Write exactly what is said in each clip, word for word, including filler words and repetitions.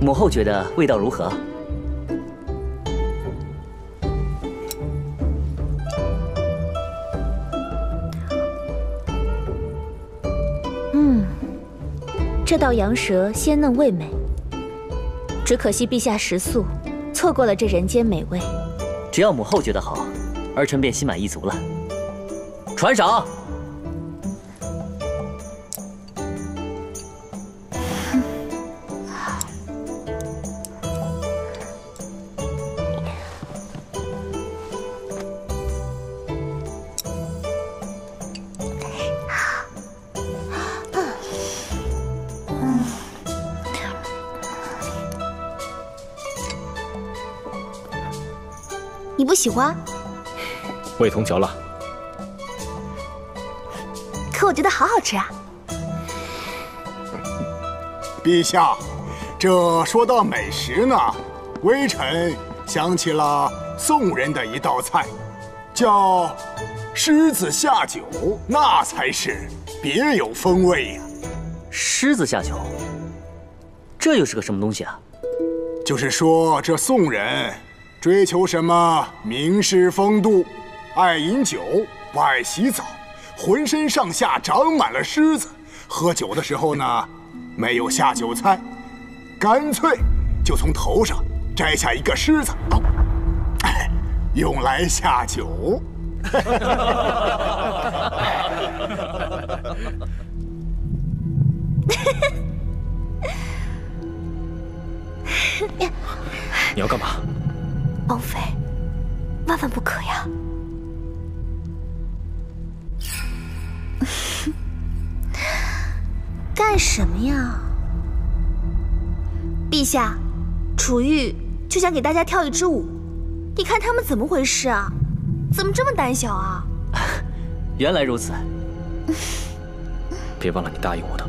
母后觉得味道如何？嗯，这道羊舌鲜嫩味美，只可惜陛下食素，错过了这人间美味。只要母后觉得好，儿臣便心满意足了。传赏。 不喜欢，味同嚼蜡。可我觉得好好吃啊！陛下，这说到美食呢，微臣想起了宋人的一道菜，叫狮子下酒，那才是别有风味呀、啊。狮子下酒，这又是个什么东西啊？就是说这宋人。 追求什么名士风度，爱饮酒，不爱洗澡，浑身上下长满了虱子。喝酒的时候呢，没有下酒菜，干脆就从头上摘下一个虱子，用来下酒。你要干嘛？ 王妃，万万不可呀！干什么呀？陛下，楚玉就想给大家跳一支舞，你看他们怎么回事啊？怎么这么胆小啊？原来如此，别忘了你答应我的。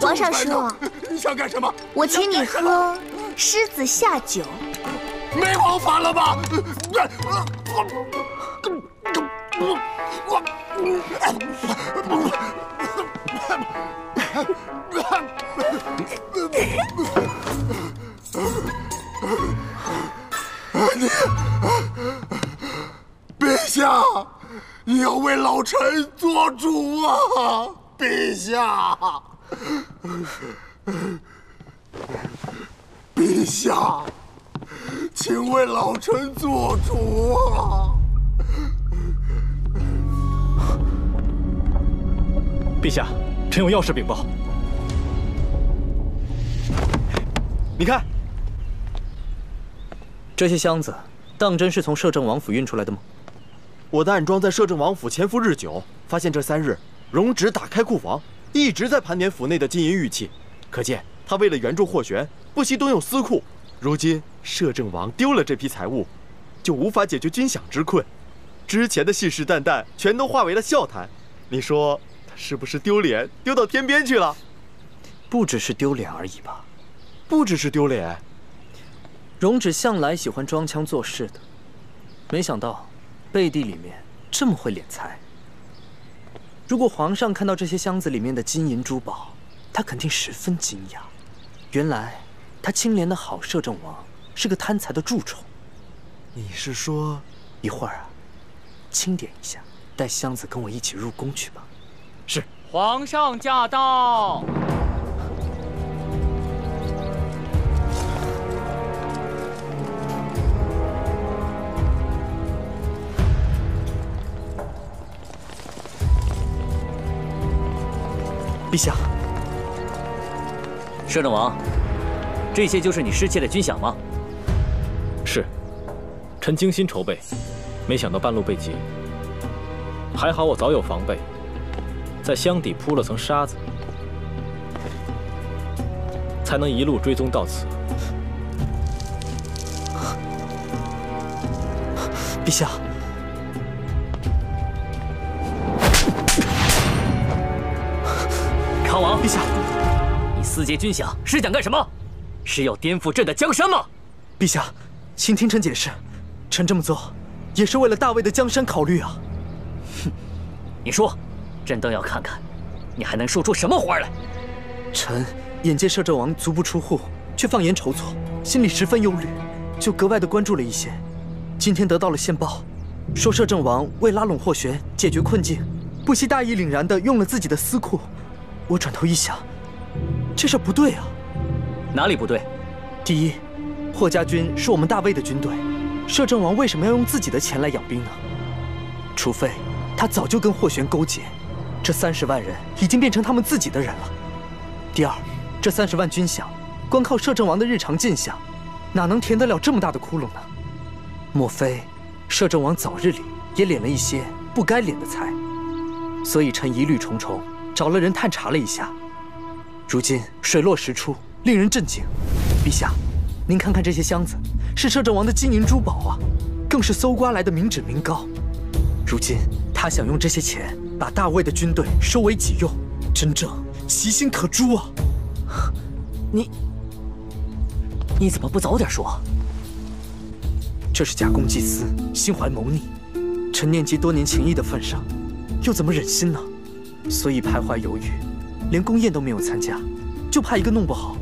皇上说：“你想干什么？我请你喝狮子下酒。”没王法了吧？陛下，你要为老臣做主啊！陛下。 陛下，请为老臣做主啊！陛下，臣有要事禀报。你看，这些箱子当真是从摄政王府运出来的吗？我的暗桩在摄政王府潜伏日久，发现这三日，容止打开库房。 一直在盘点府内的金银玉器，可见他为了援助霍玄，不惜动用私库。如今摄政王丢了这批财物，就无法解决军饷之困，之前的信誓旦旦全都化为了笑谈。你说他是不是丢脸丢到天边去了？不只是丢脸而已吧？不只是丢脸。容止向来喜欢装腔作势的，没想到背地里面这么会敛财。如果皇上看到这些箱子里面的金银珠宝，他肯定十分惊讶。原来他清廉的好摄政王是个贪财的蛀虫。你是说，一会儿啊，清点一下，带箱子跟我一起入宫去吧。是。皇上驾到。 陛下，摄政王，这些就是你失窃的军饷吗？是，臣精心筹备，没想到半路被劫。还好我早有防备，在箱底铺了层沙子，才能一路追踪到此。陛下。 康王，陛下，你私劫军饷是想干什么？是要颠覆朕的江山吗？陛下，请听臣解释，臣这么做也是为了大魏的江山考虑啊。哼，你说，朕倒要看看，你还能说出什么花来？臣眼见摄政王足不出户，却放言筹措，心里十分忧虑，就格外的关注了一些。今天得到了线报，说摄政王为拉拢霍玄解决困境，不惜大义凛然的用了自己的私库。 我转头一想，这事不对啊！哪里不对？第一，霍家军是我们大魏的军队，摄政王为什么要用自己的钱来养兵呢？除非他早就跟霍玄勾结，这三十万人已经变成他们自己的人了。第二，这三十万军饷，光靠摄政王的日常进项，哪能填得了这么大的窟窿呢？莫非摄政王早日里也敛了一些不该敛的财？所以臣疑虑重重。 找了人探查了一下，如今水落石出，令人震惊。陛下，您看看这些箱子，是摄政王的金银珠宝啊，更是搜刮来的民脂民膏。如今他想用这些钱把大魏的军队收为己用，真正其心可诛啊！你，你怎么不早点说？这是假公济私，心怀谋逆。臣念及多年情谊的份上，又怎么忍心呢？ 所以徘徊犹豫，连宫宴都没有参加，就怕一个弄不好，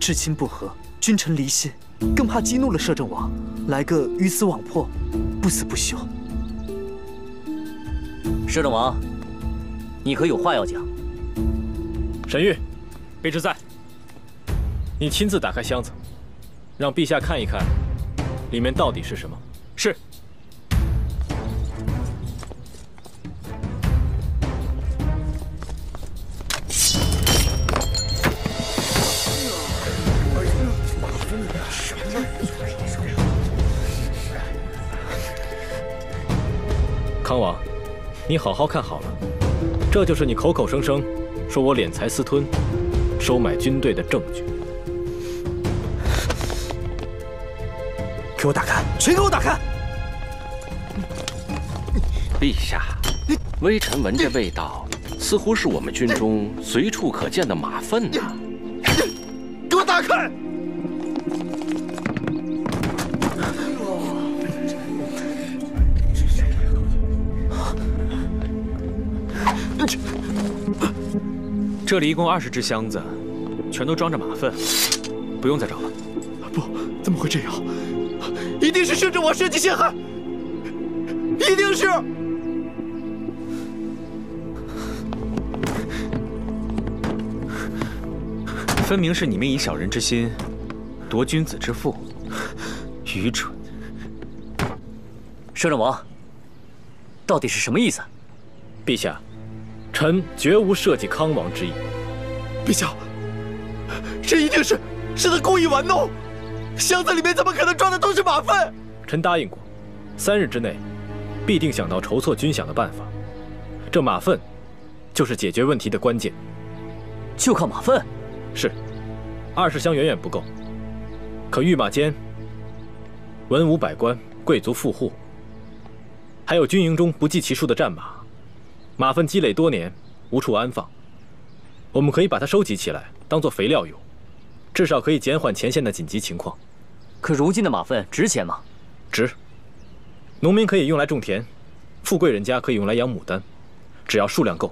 至亲不和，君臣离心，更怕激怒了摄政王，来个鱼死网破，不死不休。摄政王，你可有话要讲？沈玉，卑职在。你亲自打开箱子，让陛下看一看，里面到底是什么？是。 康王，你好好看好了，这就是你口口声声说我敛财私吞、收买军队的证据。给我打开，全给我打开！陛下，微臣闻这味道，似乎是我们军中随处可见的马粪呐、啊！给我打开！ 这里一共二十只箱子，全都装着马粪，不用再找了。不，怎么会这样？一定是摄政王设计陷害，一定是！分明是你们以小人之心夺君子之腹，愚蠢！摄政王，到底是什么意思？陛下。 臣绝无设计康王之意，陛下，这一定是是他故意玩弄，箱子里面怎么可能装的都是马粪？臣答应过，三日之内，必定想到筹措军饷的办法。这马粪，就是解决问题的关键。就靠马粪？是，二十箱远远不够。可御马监、文武百官、贵族富户，还有军营中不计其数的战马。 马粪积累多年，无处安放，我们可以把它收集起来，当做肥料用，至少可以减缓前线的紧急情况。可如今的马粪值钱吗？值。农民可以用来种田，富贵人家可以用来养牡丹，只要数量够，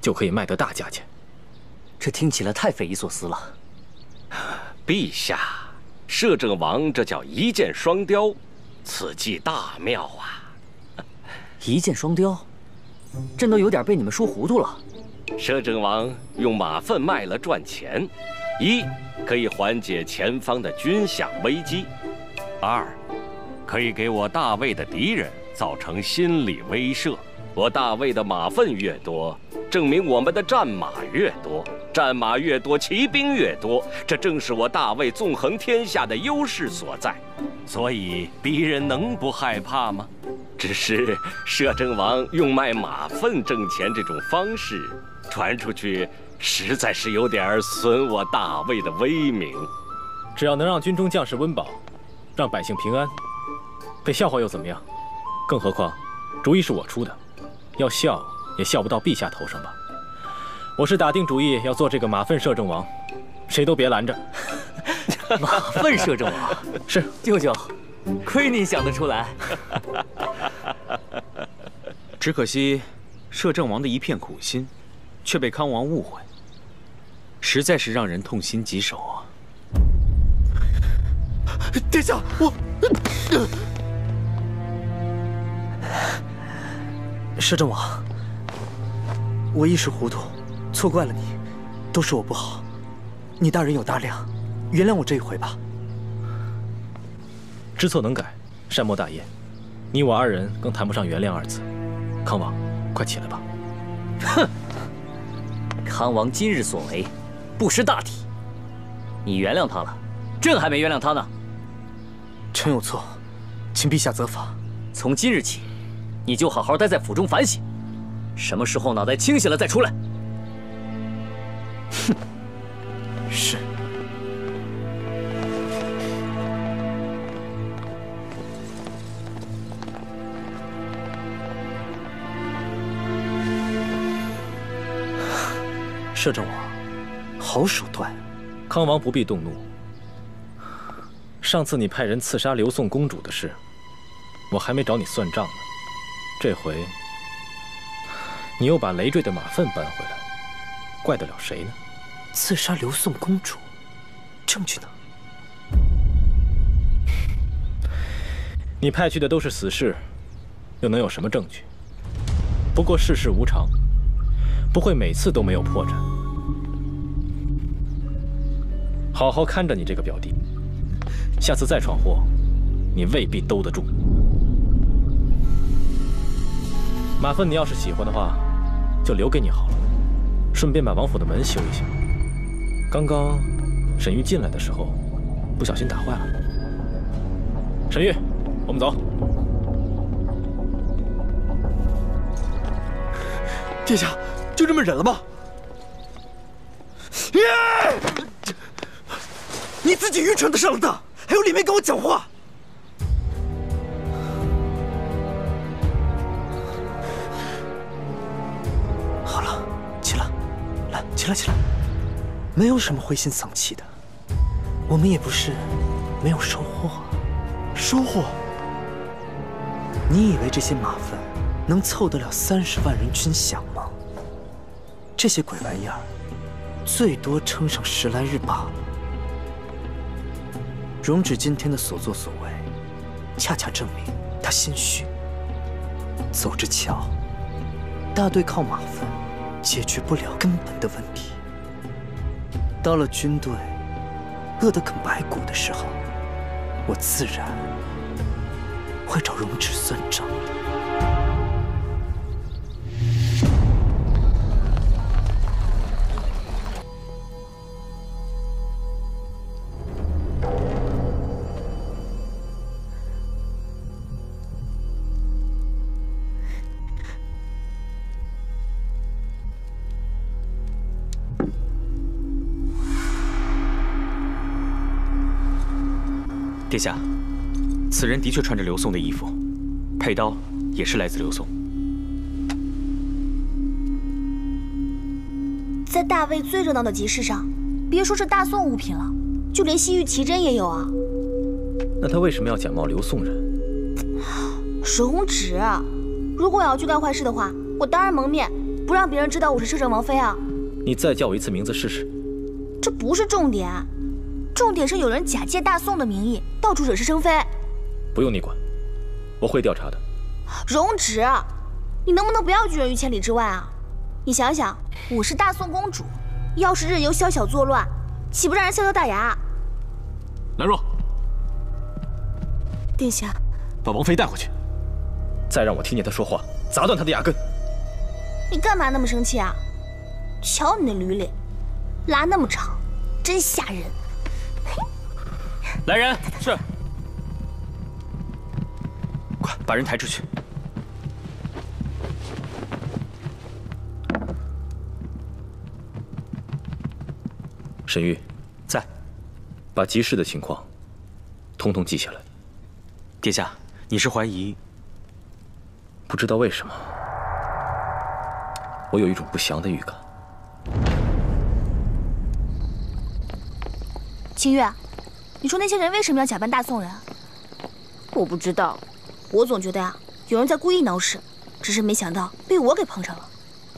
就可以卖得大价钱。这听起来太匪夷所思了。陛下，摄政王这叫一箭双雕，此计大妙啊！一箭双雕，朕都有点被你们说糊涂了。摄政王用马粪卖了赚钱，一可以缓解前方的军饷危机，二。 可以给我大魏的敌人造成心理威慑。我大魏的马粪越多，证明我们的战马越多，战马越多，骑兵越多，这正是我大魏纵横天下的优势所在。所以敌人能不害怕吗？只是摄政王用卖马粪挣钱这种方式传出去，实在是有点损我大魏的威名。只要能让军中将士温饱，让百姓平安。 被笑话又怎么样？更何况，主意是我出的，要笑也笑不到陛下头上吧。我是打定主意要做这个马粪摄政王，谁都别拦着。马粪摄政王是舅舅，亏你想得出来。只可惜，摄政王的一片苦心，却被康王误会，实在是让人痛心疾首啊！殿下，我。呃 摄政王，我一时糊涂，错怪了你，都是我不好。你大人有大量，原谅我这一回吧。知错能改，善莫大焉。你我二人更谈不上原谅二字。康王，快起来吧。哼！康王今日所为，不识大体。你原谅他了，朕还没原谅他呢。臣有错，请陛下责罚。从今日起。 你就好好待在府中反省，什么时候脑袋清醒了再出来。哼，是。摄政王，好手段！康王不必动怒。上次你派人刺杀刘宋公主的事，我还没找你算账呢。 这回你又把累赘的马粪搬回来，怪得了谁呢？刺杀刘宋公主，证据呢？你派去的都是死士，又能有什么证据？不过世事无常，不会每次都没有破绽。好好看着你这个表弟，下次再闯祸，你未必兜得住。 马粪，你要是喜欢的话，就留给你好了。顺便把王府的门修一修。刚刚沈玉进来的时候，不小心打坏了。沈玉，我们走。殿下，就这么忍了吗？你自己愚蠢的上了当，还有脸面跟我讲话！ 起来，起来！没有什么灰心丧气的，我们也不是没有收获。收获？你以为这些马粪能凑得了三十万人军饷吗？这些鬼玩意儿，最多撑上十来日罢了。容止今天的所作所为，恰恰证明他心虚。走着瞧，大队靠马粪。 解决不了根本的问题。到了军队饿得啃白骨的时候，我自然会找容止算账的。殿下，此人的确穿着刘宋的衣服，佩刀也是来自刘宋。在大魏最热闹的集市上，别说是大宋物品了，就连西域奇珍也有啊。那他为什么要假冒刘宋人？沈红芷，如果我要去干坏事的话，我当然蒙面，不让别人知道我是摄政王妃啊！你再叫我一次名字试试。这不是重点，重点是有人假借大宋的名义到处惹是生非。不用你管，我会调查的。沈红芷，你能不能不要拒人于千里之外啊？你想想，我是大宋公主，要是任由萧晓作乱，岂不让人笑掉大牙？兰若，殿下，把王妃带回去。 再让我听见他说话，砸断他的牙根！你干嘛那么生气啊？瞧你那驴脸，拉那么长，真吓人！来人，是，快把人抬出去！沈玉，在，把集市的情况，统统记下来。殿下，你是怀疑？ 不知道为什么，我有一种不祥的预感。秦月，你说那些人为什么要假扮大宋人？我不知道，我总觉得呀、啊，有人在故意闹事，只是没想到被我给碰上了。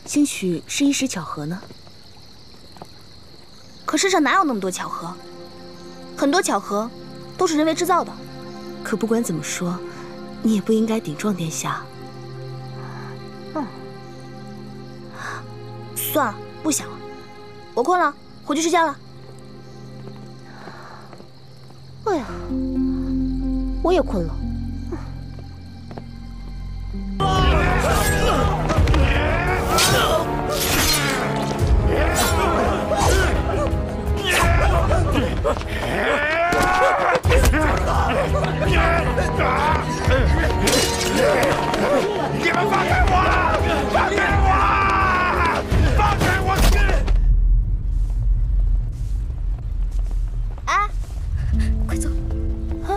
兴许是一时巧合呢。可世上哪有那么多巧合？很多巧合都是人为制造的。可不管怎么说，你也不应该顶撞殿下。 嗯，算了，不想了，我困了，回去睡觉了。哎呀，我也困了。你们放开我！ 放开我！放开我！哎，快走！啊！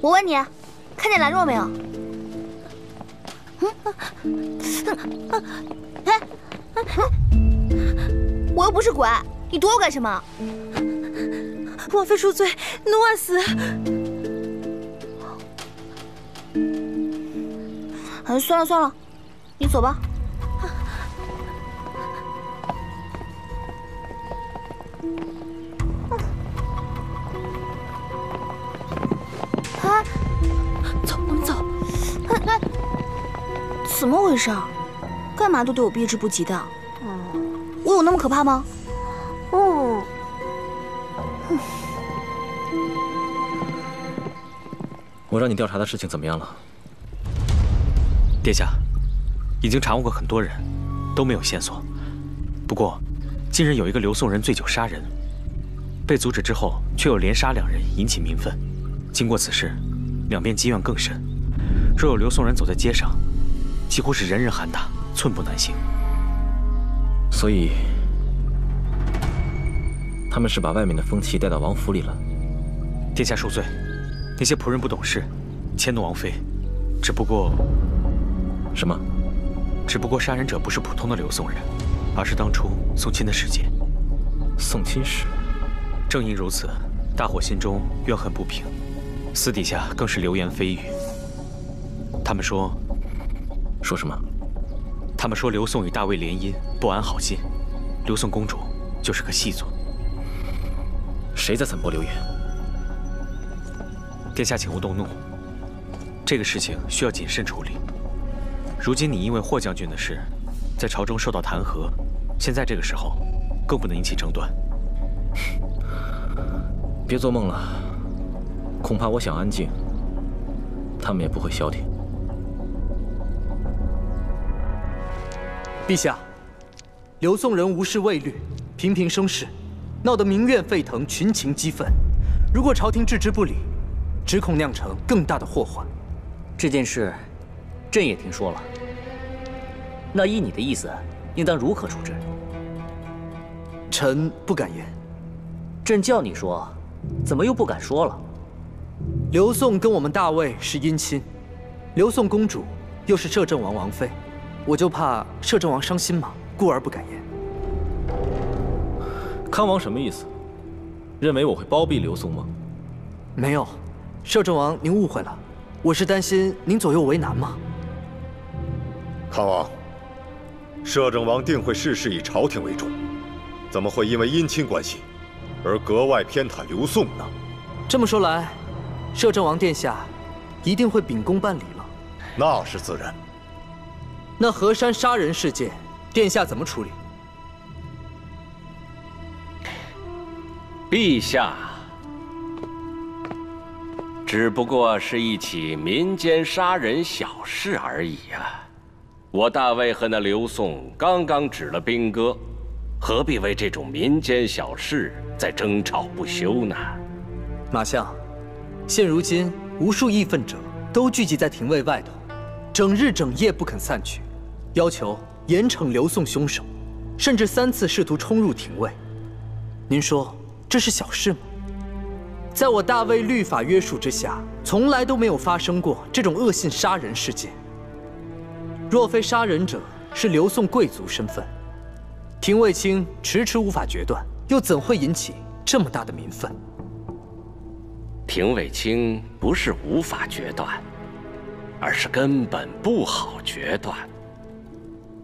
我问你，看见兰若没有？哎，我又不是鬼，你躲我干什么？王妃恕罪，奴儿死。 哎，算了算了，你走吧。哎，走，我们走。哎哎，怎么回事？干嘛都对我避之不及的？我有那么可怕吗？嗯。我让你调查的事情怎么样了？ 殿下，已经查问过很多人，都没有线索。不过，近日有一个刘宋人醉酒杀人，被阻止之后，却又连杀两人，引起民愤。经过此事，两边积怨更深。若有刘宋人走在街上，几乎是人人喊打，寸步难行。所以，他们是把外面的风气带到王府里了。殿下恕罪，那些仆人不懂事，迁怒王妃。只不过。 什么？只不过杀人者不是普通的刘宋人，而是当初宋钦的使节。宋钦使，正因如此，大伙心中怨恨不平，私底下更是流言蜚语。他们说，说什么？他们说刘宋与大魏联姻，不安好心，刘宋公主就是个细作。谁在散播流言？殿下，请勿动怒。这个事情需要谨慎处理。 如今你因为霍将军的事，在朝中受到弹劾，现在这个时候，更不能引起争端。别做梦了，恐怕我想安静，他们也不会消停。陛下，刘宋人无事未虑，频频生事，闹得民怨沸腾，群情激愤。如果朝廷置之不理，只恐酿成更大的祸患。这件事。 朕也听说了，那依你的意思，应当如何处置？臣不敢言。朕叫你说，怎么又不敢说了？刘宋跟我们大魏是姻亲，刘宋公主又是摄政王王妃，我就怕摄政王伤心嘛，故而不敢言。康王什么意思？认为我会包庇刘宋吗？没有，摄政王，您误会了，我是担心您左右为难吗？康王，摄政王定会事事以朝廷为重，怎么会因为姻亲关系而格外偏袒刘宋呢？这么说来，摄政王殿下一定会秉公办理了。那是自然。那河山杀人事件，殿下怎么处理？ 陛下，只不过是一起民间杀人小事而已啊！我大魏和那刘宋刚刚止了兵戈，何必为这种民间小事再争吵不休呢？马相，现如今无数义愤者都聚集在廷尉外头，整日整夜不肯散去，要求严惩刘宋凶手，甚至三次试图冲入廷尉。您说？ 这是小事吗？在我大魏律法约束之下，从来都没有发生过这种恶性杀人事件。若非杀人者是刘宋贵族身份，廷尉卿迟迟无法决断，又怎会引起这么大的民愤？廷尉卿不是无法决断，而是根本不好决断。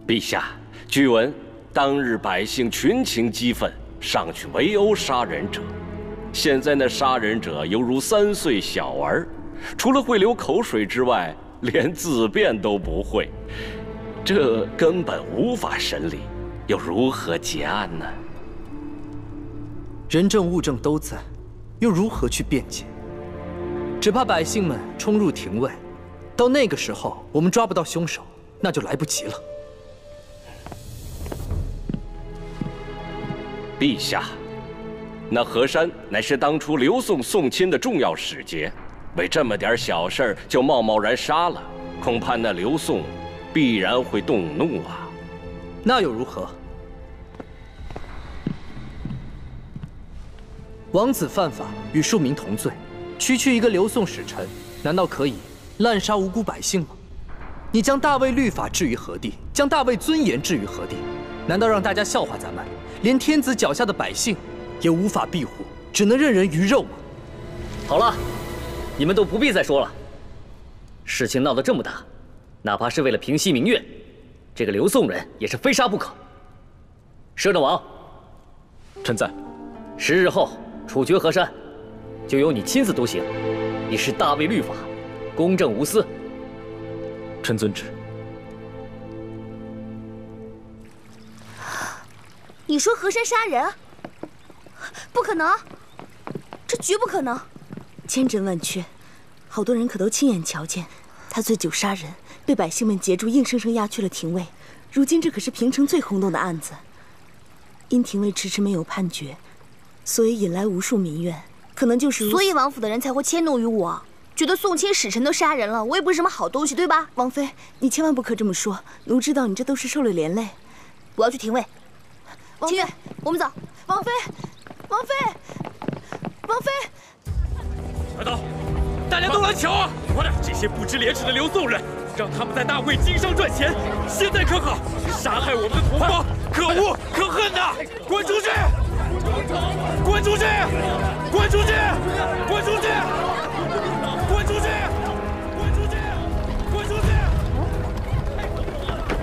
陛下，据闻当日百姓群情激愤。 上去围殴杀人者，现在那杀人者犹如三岁小儿，除了会流口水之外，连自辩都不会，这根本无法审理，又如何结案呢？人证物证都在，又如何去辩解？只怕百姓们冲入廷尉，到那个时候我们抓不到凶手，那就来不及了。 陛下，那河山乃是当初刘宋宋亲的重要使节，为这么点小事儿就贸贸然杀了，恐怕那刘宋必然会动怒啊。那又如何？王子犯法与庶民同罪，区区一个刘宋使臣，难道可以滥杀无辜百姓吗？你将大魏律法置于何地？将大魏尊严置于何地？ 难道让大家笑话咱们，连天子脚下的百姓也无法庇护，只能任人鱼肉吗？好了，你们都不必再说了。事情闹得这么大，哪怕是为了平息民怨，这个刘宋人也是非杀不可。摄政王，臣在。十日后处决河山，就由你亲自督刑。你是大魏律法，公正无私。臣遵旨。 你说河山杀人？不可能，这绝不可能！千真万确，好多人可都亲眼瞧见他醉酒杀人，被百姓们截住，硬生生押去了廷尉。如今这可是平城最轰动的案子，因廷尉迟迟没有判决，所以引来无数民怨。可能就是所以王府的人才会迁怒于我，觉得宋亲使臣都杀人了，我也不是什么好东西，对吧？王妃，你千万不可这么说，奴知道你这都是受了连累。我要去廷尉。 清月，我们走。王妃，王妃，王妃！快走！大家都来瞧啊！快点！这些不知廉耻的刘宋人，让他们在大魏经商赚钱，现在可好，杀害我们的同胞，可恶可恨呐！滚出去！滚出去！滚出去！滚出去！滚出去！滚出去！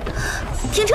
滚出去！停车！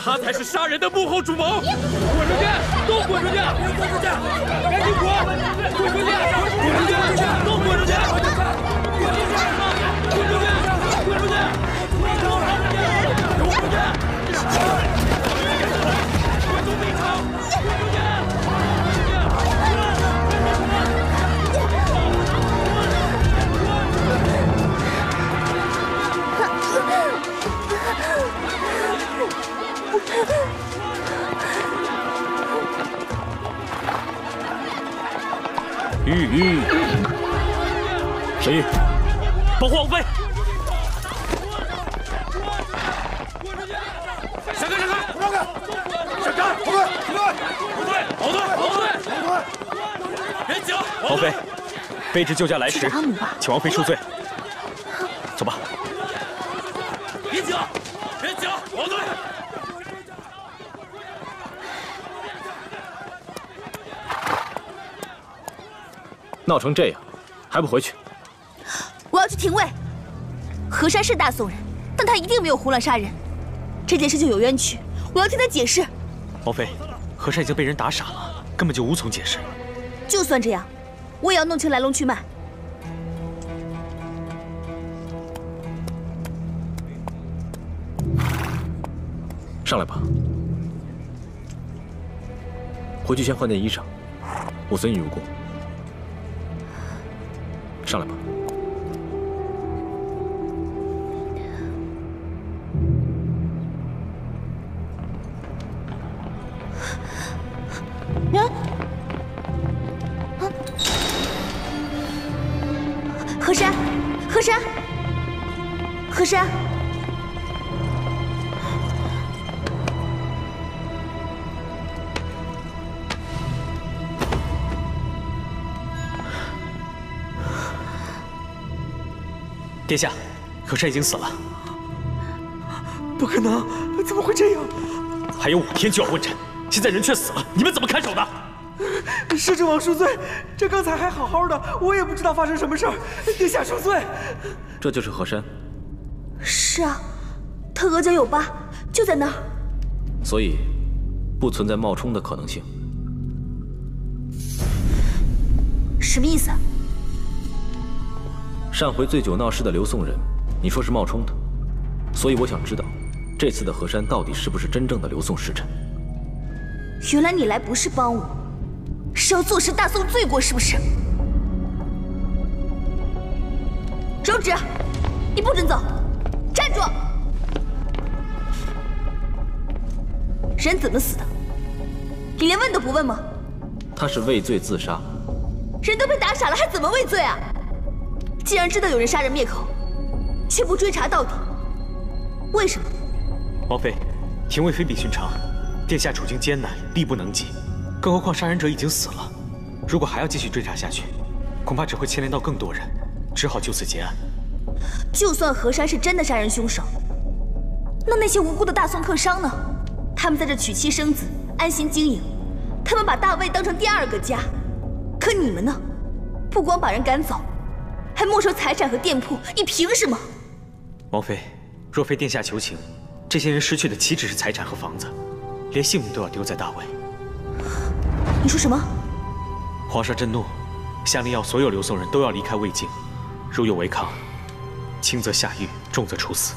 她才是杀人的幕后主谋。滚出去！都滚出去！滚出去！赶紧滚！滚出去！滚出去！都滚出去！ 嗯嗯。神医，保护王妃。闪开！闪开！不让开！闪开！后退！后退！后退！后退！后退！别急！王妃，卑职救驾来迟，请王妃恕罪。走吧。别急！别急！后退！ 闹成这样，还不回去？我要去廷尉。何山是大宋人，但他一定没有胡乱杀人，这件事情有冤屈，我要听他解释。王妃，何山已经被人打傻了，根本就无从解释。就算这样，我也要弄清来龙去脉。上来吧。回去先换件衣裳，我随你入宫。 上来吧。娘，何山，何山，何山，殿下，何山已经死了。不可能，怎么会这样？还有五天就要问斩，现在人却死了，你们怎么看守的？摄政王恕罪，这刚才还好好的，我也不知道发生什么事儿。殿下恕罪。这就是何山。是啊，他额角有疤，就在那儿。所以，不存在冒充的可能性。什么意思？ 上回醉酒闹事的刘宋人，你说是冒充的，所以我想知道，这次的何山到底是不是真正的刘宋时辰？原来你来不是帮我，是要坐实大宋罪过，是不是？手指，你不准走，站住！人怎么死的？你连问都不问吗？他是畏罪自杀。人都被打傻了，还怎么畏罪啊？ 既然知道有人杀人灭口，却不追查到底，为什么？王妃，廷尉非比寻常，殿下处境艰难，力不能及，更何况杀人者已经死了，如果还要继续追查下去，恐怕只会牵连到更多人，只好就此结案。就算何山是真的杀人凶手，那那些无辜的大宋客商呢？他们在这娶妻生子，安心经营，他们把大魏当成第二个家，可你们呢？不光把人赶走。 还没收财产和店铺，你凭什么？王妃，若非殿下求情，这些人失去的岂止是财产和房子，连性命都要丢在大魏。你说什么？皇上震怒，下令要所有刘宋人都要离开魏境，如有违抗，轻则下狱，重则处死。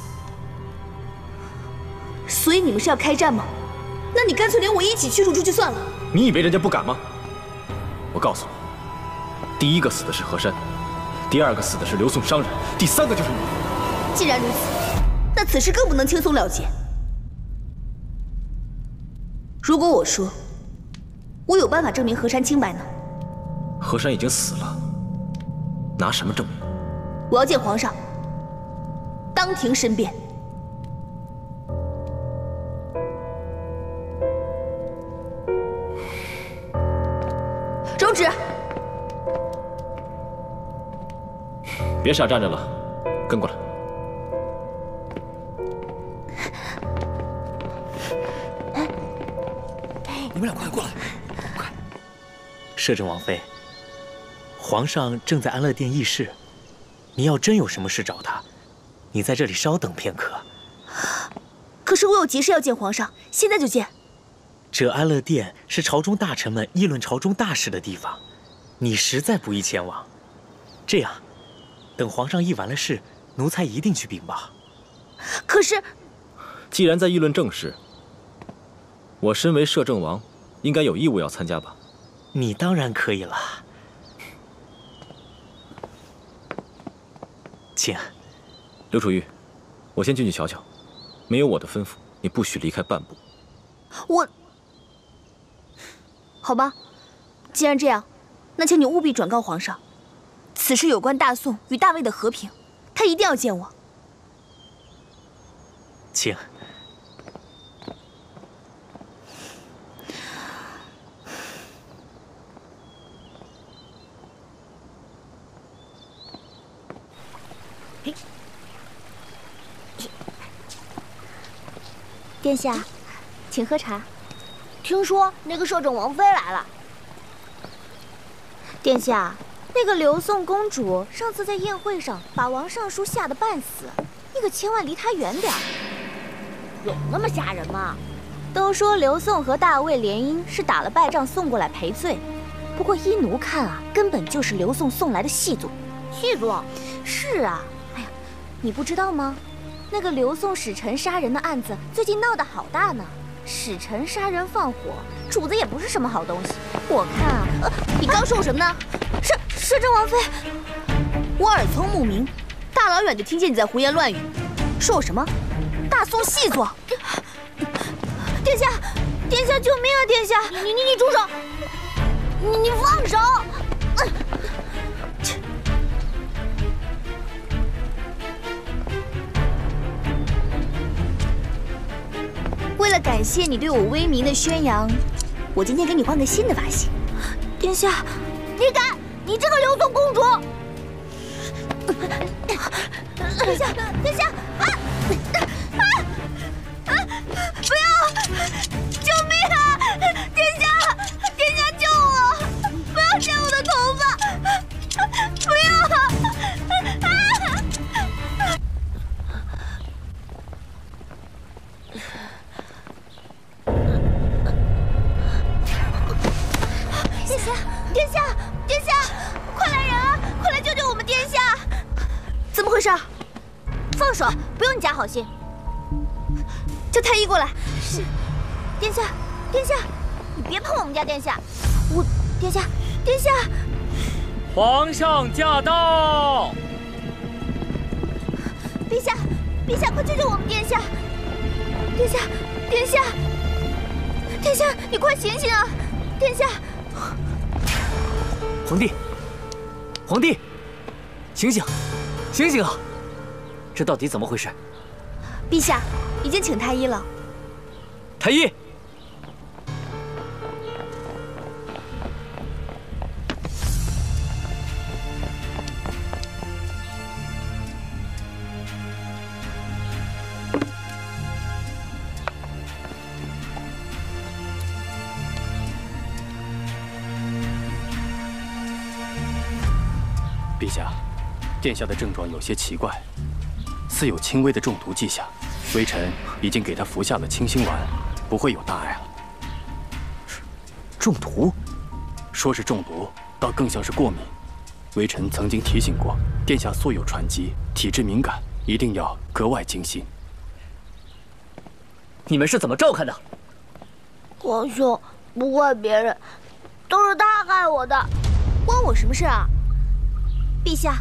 所以你们是要开战吗？那你干脆连我一起驱逐出去算了。你以为人家不敢吗？我告诉你，第一个死的是何山。 第二个死的是刘宋商人，第三个就是你。既然如此，那此事更不能轻松了结。如果我说，我有办法证明何山清白呢？何山已经死了，拿什么证明？我要见皇上，当庭申辩。周芷。 别傻站着了，跟过来。你们俩快过来，快！摄政王妃，皇上正在安乐殿议事，您要真有什么事找他，你在这里稍等片刻。可是我有急事要见皇上，现在就见。这安乐殿是朝中大臣们议论朝中大事的地方，你实在不宜前往。这样。 等皇上议完了事，奴才一定去禀报。可是，既然在议论政事，我身为摄政王，应该有义务要参加吧？你当然可以了，请。刘楚玉，我先进去瞧瞧，没有我的吩咐，你不许离开半步。我，好吧，既然这样，那请你务必转告皇上。 此此事有关大宋与大魏的和平，他一定要见我。请。殿下，请喝茶。听说那个摄政王妃来了。殿下。 那个刘宋公主上次在宴会上把王尚书吓得半死，你可千万离她远点儿。有那么吓人吗？都说刘宋和大魏联姻是打了败仗送过来赔罪，不过依奴看啊，根本就是刘宋送来的细作。细作？是啊。哎呀，你不知道吗？那个刘宋使臣杀人的案子最近闹得好大呢。使臣杀人放火，主子也不是什么好东西。我看啊，呃，你刚说我什么呢？是。 摄政王妃，我耳聪目明，大老远就听见你在胡言乱语，说我什么大宋细作？殿下，殿下救命啊！殿下，你你你住手！你你放手！切！为了感谢你对我威名的宣扬，我今天给你换个新的把戏。殿下，你敢！ 你这个刘宋公主！殿下，殿下，啊啊啊！不要！救命啊！殿下，殿下救我！不要摘我的头发！不要！啊！殿下，殿下！ 殿下，快来人啊！快来救救我们殿下！怎么回事？放手，不用你假好心。叫太医过来。是。殿下，殿下，你别碰我们家殿下！我，殿下，殿下。皇上驾到！陛下，陛下，快救救我们殿下！殿下，殿下，殿下，你快醒醒啊！殿下。 皇帝，皇帝，醒醒，醒醒啊！这到底怎么回事？陛下，已经请太医了。太医，陛下，殿下的症状有些奇怪，似有轻微的中毒迹象。微臣已经给他服下了清心丸，不会有大碍了。中毒？说是中毒，倒更像是过敏。微臣曾经提醒过，殿下素有传疾，体质敏感，一定要格外精心。你们是怎么照看的？皇兄，不怪别人，都是他害我的，关我什么事啊？ 陛下，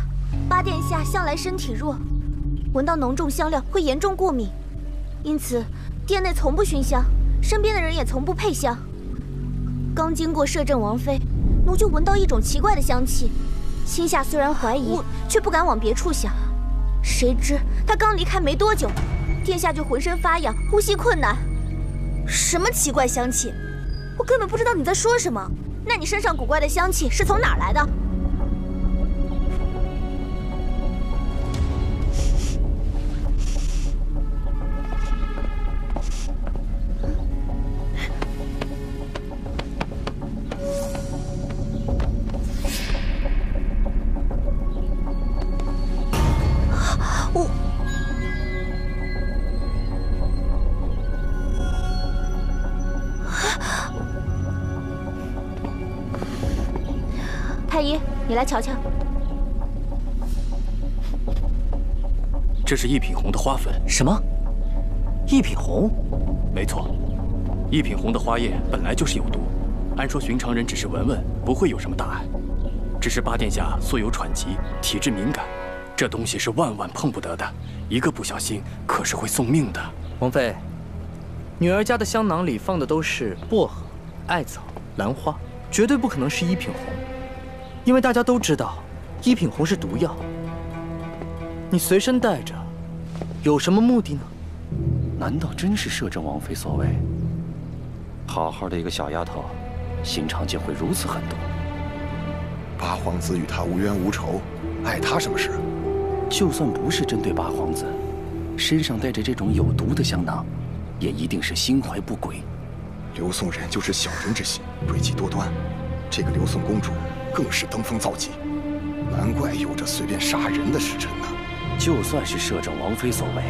八殿下向来身体弱，闻到浓重香料会严重过敏，因此殿内从不熏香，身边的人也从不配香。刚经过摄政王妃，奴就闻到一种奇怪的香气，心下虽然怀疑，却不敢往别处想。谁知她刚离开没多久，殿下就浑身发痒，呼吸困难。什么奇怪香气？我根本不知道你在说什么。那你身上古怪的香气是从哪儿来的？ 太医，你来瞧瞧，这是一品红的花粉。什么？一品红？没错，一品红的花叶本来就是有毒，按说寻常人只是闻闻，不会有什么大碍。只是八殿下素有喘疾，体质敏感，这东西是万万碰不得的，一个不小心可是会送命的。王妃，女儿家的香囊里放的都是薄荷、艾草、兰花，绝对不可能是一品红。 因为大家都知道，一品红是毒药，你随身带着，有什么目的呢？难道真是摄政王妃所为？好好的一个小丫头，心肠竟会如此狠毒。八皇子与她无冤无仇，碍她什么事？就算不是针对八皇子，身上带着这种有毒的香囊，也一定是心怀不轨。刘宋冉就是小人之心，诡计多端。这个刘宋公主更是登峰造极，难怪有着随便杀人的时辰呢。就算是摄政王妃所为，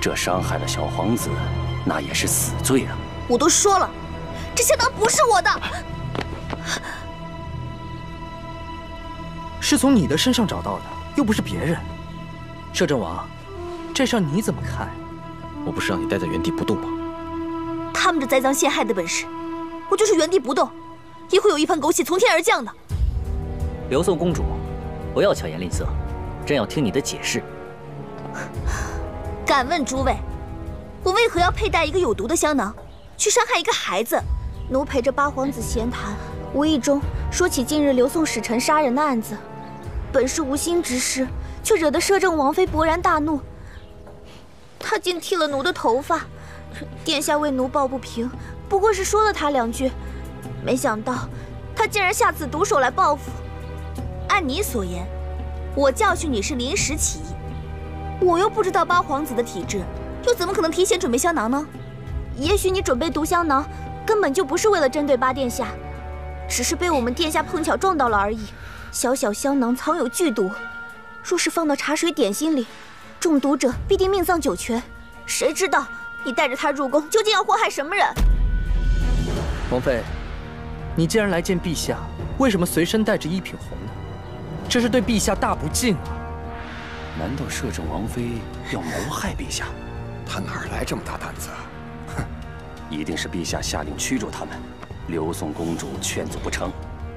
这伤害了小皇子，那也是死罪啊！我都说了，这香囊不是我的，是从你的身上找到的，又不是别人。摄政王，这事儿你怎么看？我不是让你待在原地不动吗？他们这栽赃陷害的本事，我就是原地不动，也会有一盆狗血从天而降的。刘宋公主，不要巧言令色，朕要听你的解释。敢问诸位，我为何要佩戴一个有毒的香囊，去伤害一个孩子？奴陪着八皇子闲谈，无意中说起近日刘宋使臣杀人的案子，本是无心之失，却惹得摄政王妃勃然大怒。她竟剃了奴的头发，殿下为奴抱不平，不过是说了她两句。没想到，他竟然下此毒手来报复。按你所言，我教训你是临时起意，我又不知道八皇子的体质，又怎么可能提前准备香囊呢？也许你准备毒香囊，根本就不是为了针对八殿下，只是被我们殿下碰巧撞到了而已。小小香囊藏有剧毒，若是放到茶水点心里，中毒者必定命丧九泉。谁知道你带着他入宫，究竟要祸害什么人？王妃。你既然来见陛下，为什么随身带着一品红呢？这是对陛下大不敬啊！难道摄政王妃要谋害陛下？他哪来这么大胆子啊？哼，一定是陛下下令驱逐他们，刘宋公主劝阻不成，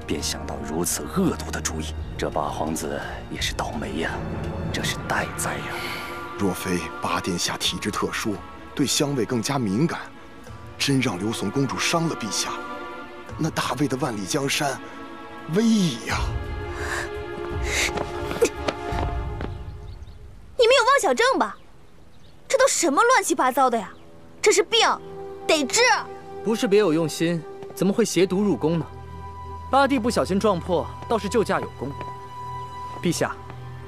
便想到如此恶毒的主意。这八皇子也是倒霉呀、啊，这是待宰呀、啊！若非八殿下体质特殊，对香味更加敏感，真让刘宋公主伤了陛下。 那大魏的万里江山，危矣呀！你，你们有妄想症吧？这都什么乱七八糟的呀！这是病，得治。不是别有用心，怎么会携毒入宫呢？八弟不小心撞破，倒是救驾有功。陛下，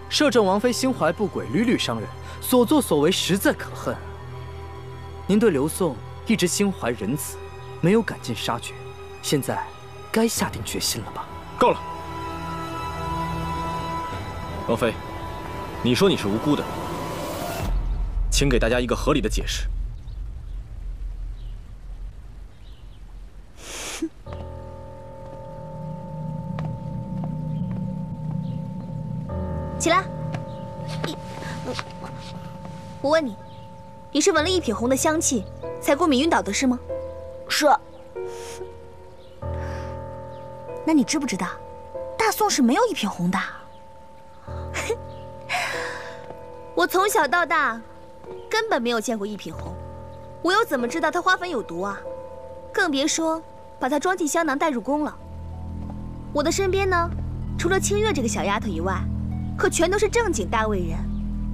摄政王妃心怀不轨，屡屡伤人，所作所为实在可恨。您对刘宋一直心怀仁慈，没有赶尽杀绝。 现在该下定决心了吧？够了，王妃，你说你是无辜的，请给大家一个合理的解释。起来，你，我问你，你是闻了一品红的香气才过敏晕倒的是吗？是。 那你知不知道，大宋是没有一品红的。我从小到大，根本没有见过一品红，我又怎么知道它花粉有毒啊？更别说把它装进香囊带入宫了。我的身边呢，除了清月这个小丫头以外，可全都是正经大魏人。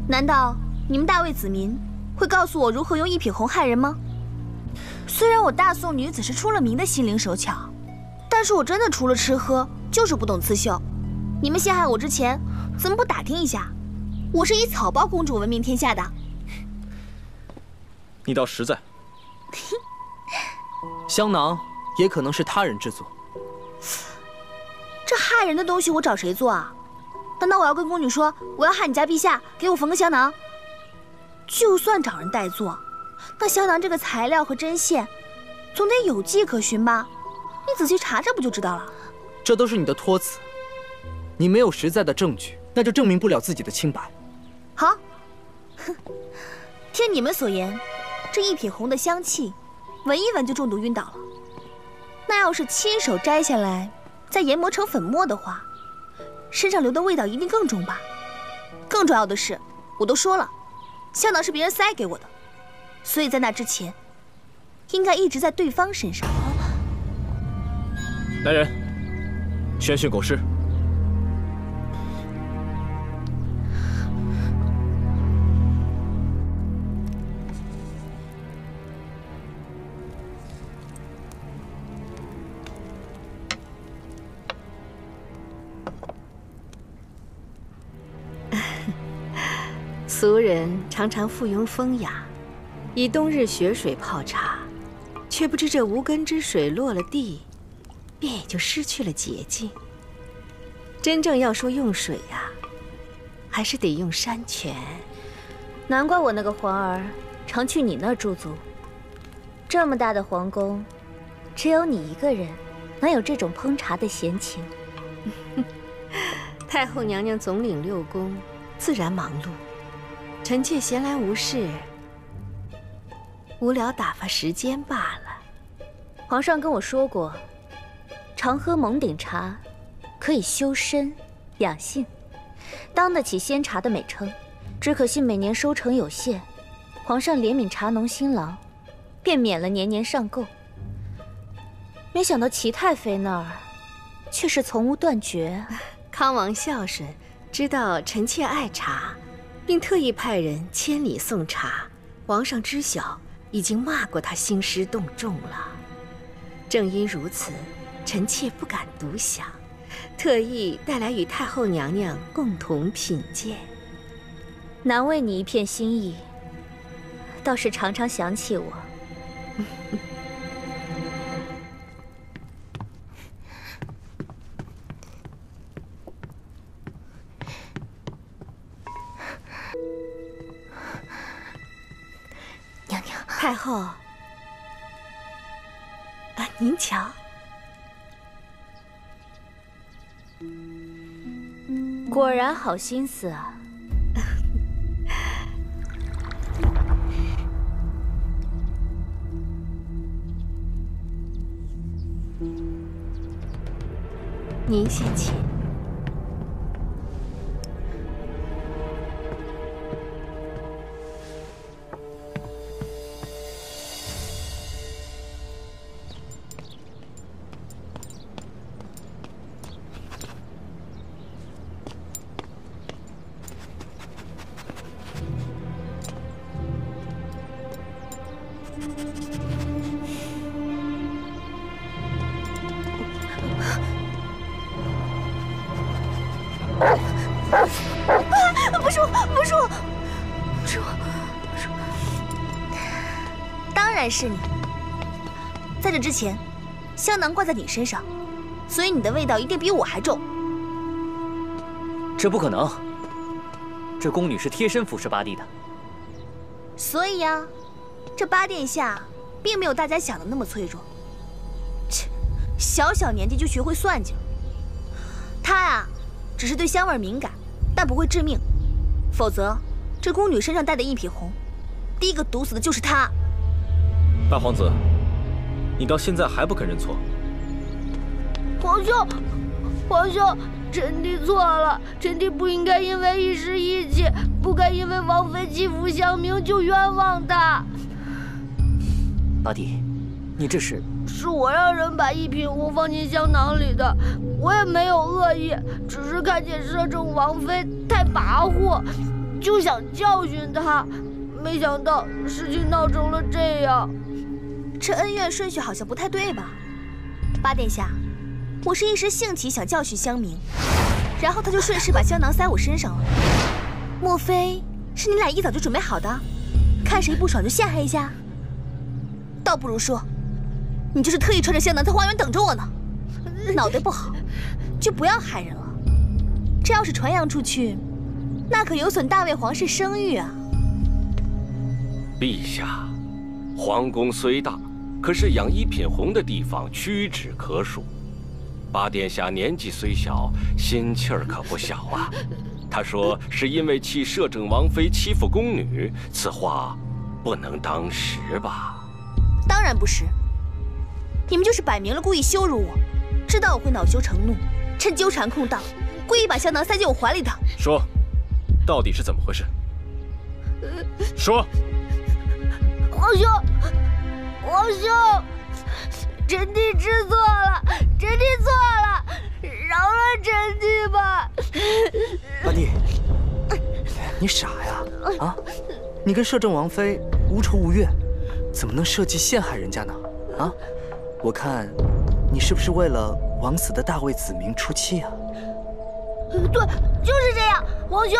难道你们大魏子民会告诉我如何用一品红害人吗？虽然我大宋女子是出了名的心灵手巧。 但是我真的除了吃喝，就是不懂刺绣。你们陷害我之前，怎么不打听一下？我是以草包公主闻名天下的。你倒实在。香囊也可能是他人制作。这害人的东西我找谁做啊？难道我要跟宫女说我要害你家陛下，给我缝个香囊？就算找人代做，那香囊这个材料和针线，总得有迹可循吧？ 你仔细查查不就知道了？这都是你的托词，你没有实在的证据，那就证明不了自己的清白。好，哼，听你们所言，这一品红的香气，闻一闻就中毒晕倒了。那要是亲手摘下来，再研磨成粉末的话，身上留的味道一定更重吧？更重要的是，我都说了，香囊是别人塞给我的，所以在那之前，应该一直在对方身上。 来人，宣讯狗尸。俗人常常附庸风雅，以冬日雪水泡茶，却不知这无根之水落了地，便也就失去了洁净。真正要说用水呀、啊，还是得用山泉。难怪我那个皇儿常去你那儿驻足。这么大的皇宫，只有你一个人，哪有这种烹茶的闲情？太后娘娘总领六宫，自然忙碌。臣妾闲来无事，无聊打发时间罢了。皇上跟我说过，常喝蒙顶茶。 可以修身养性，当得起“仙茶”的美称。只可惜每年收成有限，皇上怜悯茶农辛劳，便免了年年上供。没想到齐太妃那儿却是从无断绝。康王孝顺，知道臣妾爱茶，并特意派人千里送茶。皇上知晓，已经骂过他兴师动众了。正因如此，臣妾不敢独享。 特意带来与太后娘娘共同品鉴，难为你一片心意，倒是常常想起我。娘娘，太后，啊，您瞧。 果然好心思啊！您先请。是你，在这之前，香囊挂在你身上，所以你的味道一定比我还重。这不可能，这宫女是贴身服侍八弟的。所以呀、啊，这八殿下并没有大家想的那么脆弱。切，小小年纪就学会算计了。他呀、啊，只是对香味敏感，但不会致命。否则，这宫女身上带的一匹红，第一个毒死的就是他。 大皇子，你到现在还不肯认错？皇兄，皇兄，臣弟错了，臣弟不应该因为一时意气，不该因为王妃欺负香茗就冤枉她。八弟，你这是……是我让人把一品红放进香囊里的，我也没有恶意，只是看见摄政王妃太跋扈，就想教训她，没想到事情闹成了这样。 这恩怨顺序好像不太对吧，八殿下，我是一时兴起想教训香茗，然后他就顺势把香囊塞我身上了。莫非是你俩一早就准备好的，看谁不爽就陷害一下？倒不如说，你就是特意穿着香囊在花园等着我呢。脑袋不好，就不要害人了。这要是传扬出去，那可有损大魏皇室声誉啊！陛下，皇宫虽大。 可是养一品红的地方屈指可数，八殿下年纪虽小，心气儿可不小啊。他说是因为气摄政王妃欺负宫女，此话不能当实吧？当然不是，你们就是摆明了故意羞辱我，知道我会恼羞成怒，趁纠缠空档，故意把香囊塞进我怀里的。说，到底是怎么回事？说，皇兄。 皇兄，臣弟知错了，臣弟错了，饶了臣弟吧。八弟，你傻呀？啊，你跟摄政王妃无仇无怨，怎么能设计陷害人家呢？啊，我看你是不是为了枉死的大魏子民出气啊？对，就是这样，皇兄。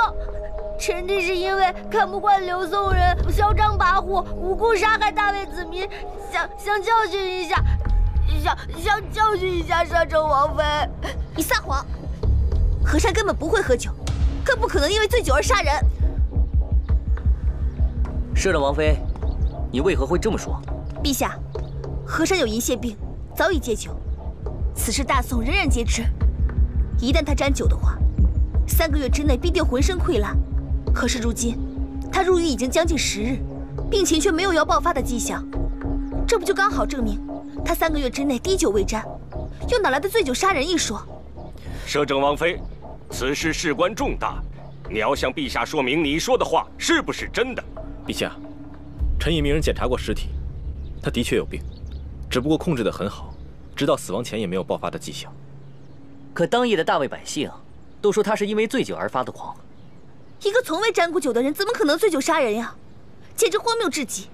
臣弟是因为看不惯刘宋人嚣张跋扈，无故杀害大魏子民，想想教训一下，想想教训一下摄政王妃。你撒谎！和珅根本不会喝酒，更不可能因为醉酒而杀人。摄政王妃，你为何会这么说？陛下，和珅有银屑病，早已戒酒，此事大宋人人皆知。一旦他沾酒的话， 三个月之内必定浑身溃烂，可是如今他入狱已经将近十日，病情却没有要爆发的迹象，这不就刚好证明他三个月之内滴酒未沾，又哪来的醉酒杀人一说？摄政王妃，此事事关重大，你要向陛下说明你说的话是不是真的。陛下，臣已命人检查过尸体，他的确有病，只不过控制得很好，直到死亡前也没有爆发的迹象。可当夜的大魏百姓 都说他是因为醉酒而发的狂，一个从未沾过酒的人，怎么可能醉酒杀人呀？简直荒谬至极！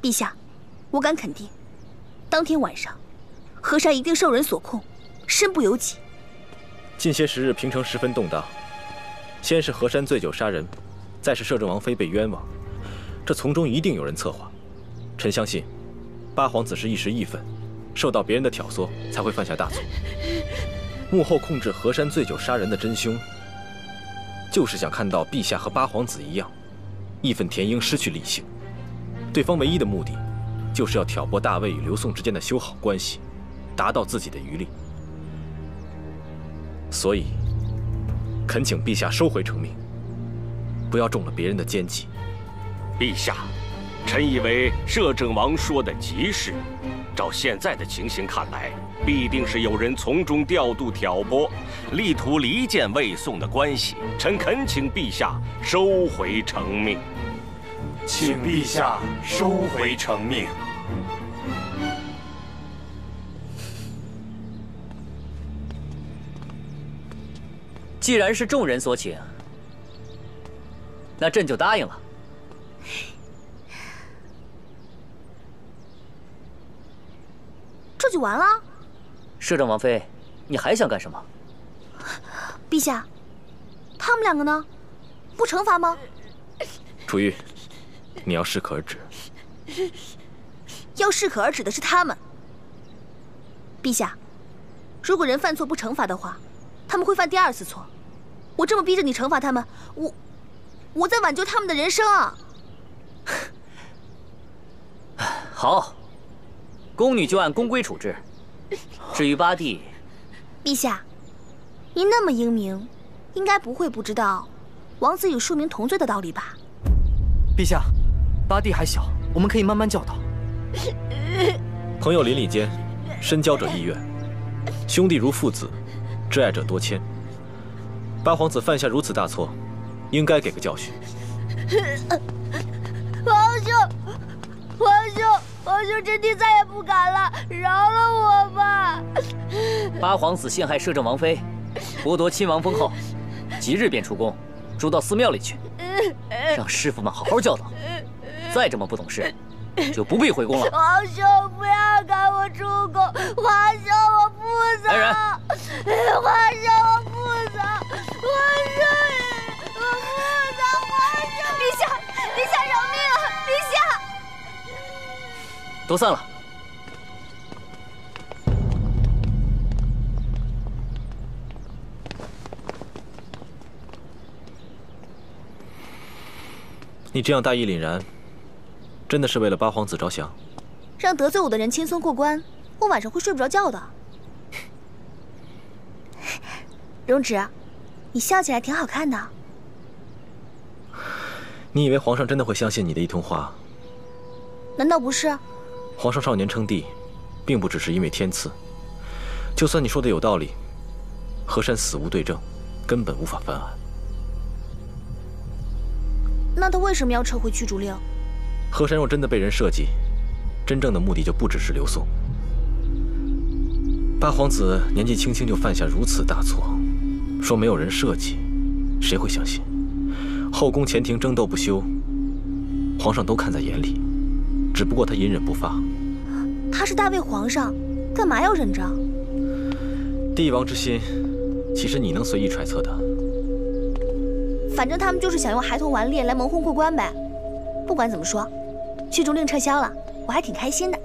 陛下，我敢肯定，当天晚上，和珅一定受人所控，身不由己。近些时日，平城十分动荡，先是和珅醉酒杀人，再是摄政王妃被冤枉，这从中一定有人策划。臣相信，八皇子是一时义愤，受到别人的挑唆，才会犯下大错。 幕后控制和珅醉酒杀人的真凶，就是想看到陛下和八皇子一样，义愤填膺，失去理性。对方唯一的目的，就是要挑拨大魏与刘宋之间的修好关系，达到自己的余利。所以，恳请陛下收回成命，不要中了别人的奸计。陛下，臣以为摄政王说的极是。 照现在的情形看来，必定是有人从中调度挑拨，力图离间魏宋的关系。臣恳请陛下收回成命，请陛下收回成命。既然是众人所请，那朕就答应了。 这就完了，摄政王妃，你还想干什么？陛下，他们两个呢？不惩罚吗？楚玉，你要适可而止。要适可而止的是他们。陛下，如果人犯错不惩罚的话，他们会犯第二次错。我这么逼着你惩罚他们，我，我在挽救他们的人生啊！好。 宫女就按宫规处置。至于八弟，陛下，您那么英明，应该不会不知道王子与庶民同罪的道理吧？陛下，八弟还小，我们可以慢慢教导。朋友邻里间，深交者意怨；兄弟如父子，挚爱者多迁。八皇子犯下如此大错，应该给个教训。皇兄，皇兄。 皇兄，臣弟再也不敢了，饶了我吧！八皇子陷害摄政王妃，剥夺亲王封后，即日便出宫，逐到寺庙里去，让师傅们好好教导。再这么不懂事，就不必回宫了。皇兄，不要赶我出宫！皇兄，我不走！来人！皇兄，我不走！皇兄，我不走！皇兄，陛下，陛下饶命啊！陛下！ 都散了。你这样大义凛然，真的是为了八皇子着想？让得罪我的人轻松过关，我晚上会睡不着觉的。容止，你笑起来挺好看的。你以为皇上真的会相信你的一通话？难道不是？ 皇上少年称帝，并不只是因为天赐。就算你说的有道理，和珅死无对证，根本无法翻案。那他为什么要撤回驱逐令？和珅若真的被人设计，真正的目的就不只是刘宋。八皇子年纪轻轻就犯下如此大错，说没有人设计，谁会相信？后宫前庭争斗不休，皇上都看在眼里。 只不过他隐忍不发。他是大魏皇上，干嘛要忍着？帝王之心，岂是你能随意揣测的？反正他们就是想用孩童顽劣来蒙混过关呗。不管怎么说，驱逐令撤销了，我还挺开心的。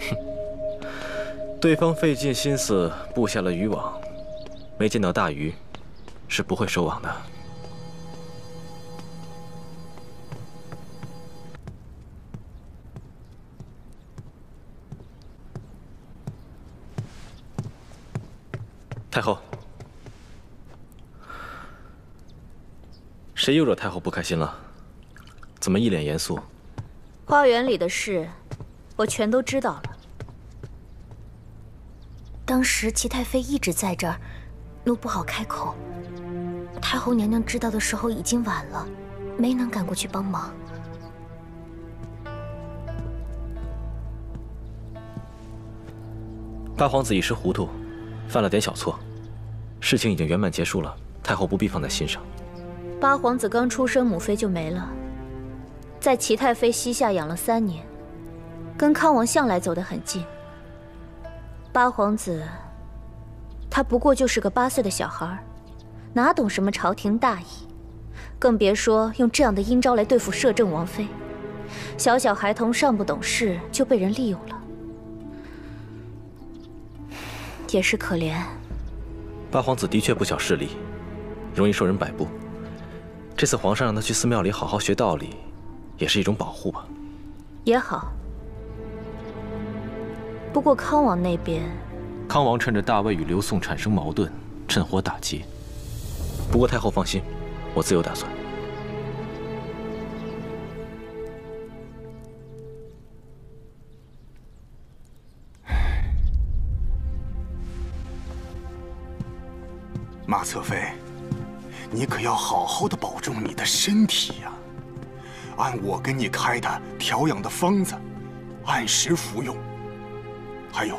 哼，对方费尽心思布下了渔网，没见到大鱼，是不会收网的。 太后，谁又惹太后不开心了？怎么一脸严肃？花园里的事，我全都知道了。当时齐太妃一直在这儿，奴不好开口。太后娘娘知道的时候已经晚了，没能赶过去帮忙。大皇子一时糊涂，犯了点小错。 事情已经圆满结束了，太后不必放在心上。八皇子刚出生，母妃就没了，在齐太妃膝下养了三年，跟康王向来走得很近。八皇子，他不过就是个八岁的小孩，哪懂什么朝廷大义，更别说用这样的阴招来对付摄政王妃。小小孩童尚不懂事，就被人利用了，也是可怜。 八皇子的确不小势力，容易受人摆布。这次皇上让他去寺庙里好好学道理，也是一种保护吧。也好。不过康王那边，康王趁着大魏与刘宋产生矛盾，趁火打劫。不过太后放心，我自有打算。马侧妃，你可要好好的保重你的身体呀、啊！按我给你开的调养的方子，按时服用。还有，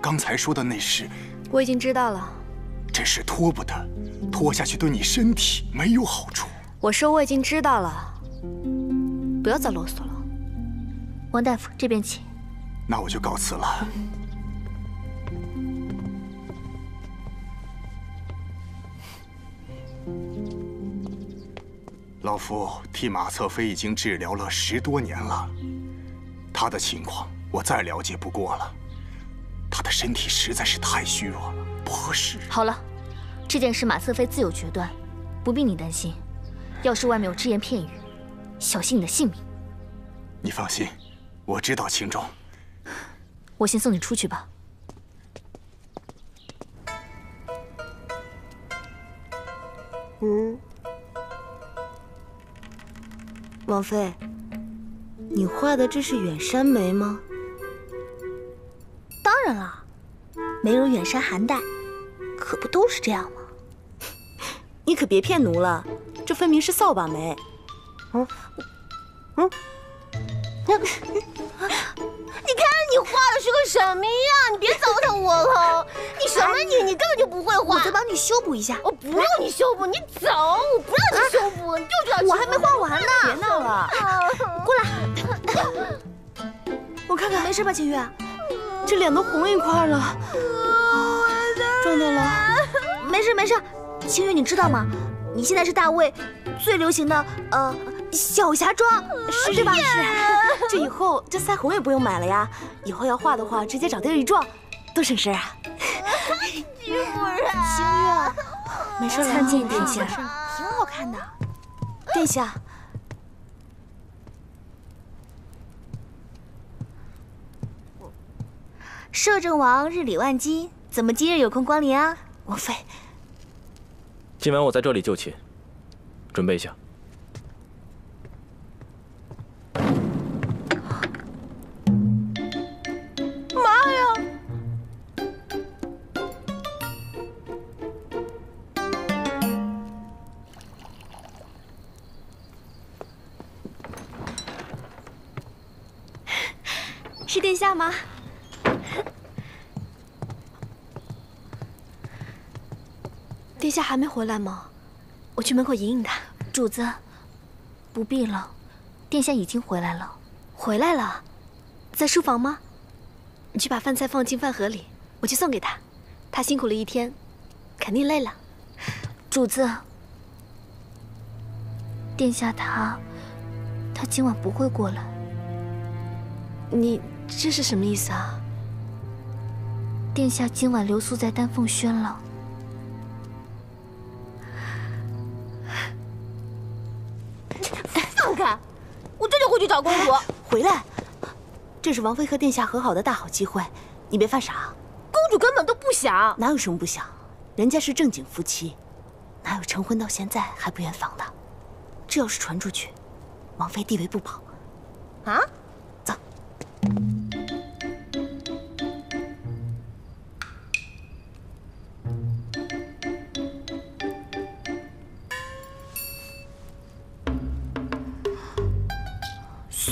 刚才说的那事，我已经知道了。这事拖不得，拖下去对你身体没有好处。我说我已经知道了，不要再啰嗦了。王大夫，这边请。那我就告辞了。 老夫替马侧妃已经治疗了十多年了，她的情况我再了解不过了。她的身体实在是太虚弱了，不合适。好了，这件事马侧妃自有决断，不必你担心。要是外面有只言片语，小心你的性命。你放心，我知道轻重。我先送你出去吧。 嗯，王妃，你画的这是远山梅吗？当然了，梅如远山寒带，可不都是这样吗？你可别骗奴了，这分明是扫把梅。嗯嗯，那个，你看你画的是个什么呀？你别糟蹋我了。 你什么你？你根本就不会画，我再帮你修补一下。我不让你修补，你走！我不让你修补，你就知道。我还没画完呢，别闹了，过来，我看看，没事吧，秦月？这脸都红一块了，撞到了。没事没事，秦月，你知道吗？你现在是大魏最流行的呃小霞妆，是对吧？是。这以后这腮红也不用买了呀，以后要画的话，直接找地儿一撞，多省事啊。 欺负人！秦月，没事了，看见殿下，挺好看的。殿下，摄政王日理万机，怎么今日有空光临啊？王妃，今晚我在这里就寝，准备一下。妈呀！ 是殿下吗？殿下还没回来吗？我去门口迎迎他。主子，不必了，殿下已经回来了。回来了，在书房吗？你去把饭菜放进饭盒里，我去送给他。他辛苦了一天，肯定累了。主子，殿下他，他今晚不会过来。你这是什么意思啊？殿下今晚留宿在丹凤轩了。 去找公主、哎、回来，这是王妃和殿下和好的大好机会，你别犯傻、啊。公主根本都不想，哪有什么不想？人家是正经夫妻，哪有成婚到现在还不圆房的？这要是传出去，王妃地位不保。啊，走。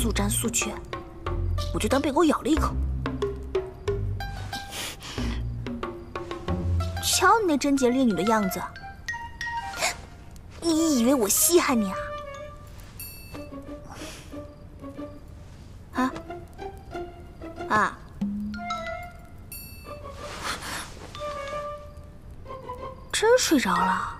速战速决，我就当被狗咬了一口。瞧你那贞洁烈女的样子，你以为我稀罕你啊？啊啊！真睡着了。